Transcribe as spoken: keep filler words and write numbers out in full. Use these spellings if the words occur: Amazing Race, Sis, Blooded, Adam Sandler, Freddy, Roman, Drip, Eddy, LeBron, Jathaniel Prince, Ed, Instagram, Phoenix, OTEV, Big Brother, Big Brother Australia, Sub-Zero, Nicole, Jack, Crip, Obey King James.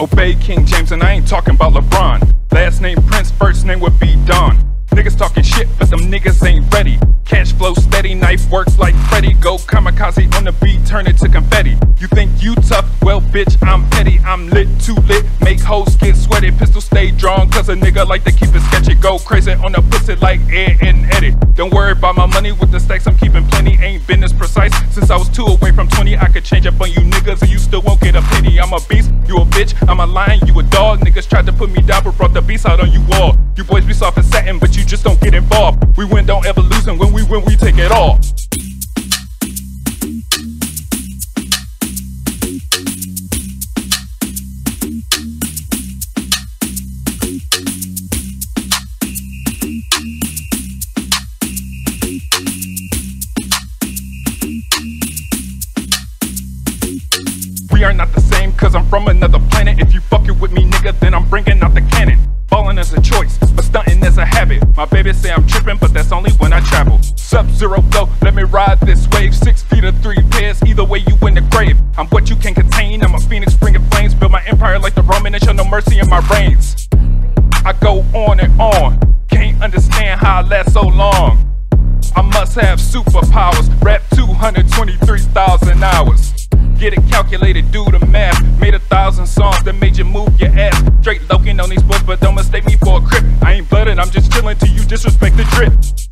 Obey King James, and I ain't talking about LeBron. Last name Prince, first name would be Don. Niggas talking shit, but them niggas ain't ready. Cash flow steady, knife works like Freddy. Go kamikaze on the beat, turn it to confetti. You think you tough? Well, bitch, I'm petty. I'm lit, too lit, make hoes get sweaty. Pistol stay drawn, cause a nigga like to keep it sketchy. Go crazy on the pussy like Ed and Eddie. Don't worry about my money, with the stacks I'm keeping plenty. Ain't been this precise since I was two away from twenty. I could change up on you niggas and you still won't get a pity. I'm a beast, you a bitch, I'm a lion, you a dog. Niggas tried to put me down, but brought the beast out on you all. You boys be soft and satin, but you just don't get involved. We win, don't ever lose, and when we win, we take it all. We are not the same, cause I'm from another planet. If you fucking with me, nigga, then I'm bringing out the cannon. Ballin' is a choice, but stuntin' is a habit. My baby say I'm trippin', but that's only when I travel. Sub-Zero flow, let me ride this wave. Six feet of three pairs, either way you in the grave. I'm what you can contain, I'm a Phoenix bringing flames. Build my empire like the Roman and show no mercy in my reigns. I go on and on, can't understand how I last so long. I must have superpowers, rap two hundred twenty-three thousand hours. Get it calculated, do the math. Made a thousand songs that made you move your ass. Straight looking on these boys, but don't mistake me for a Crip. I ain't blooded, I'm just chillin' till you disrespect the drip.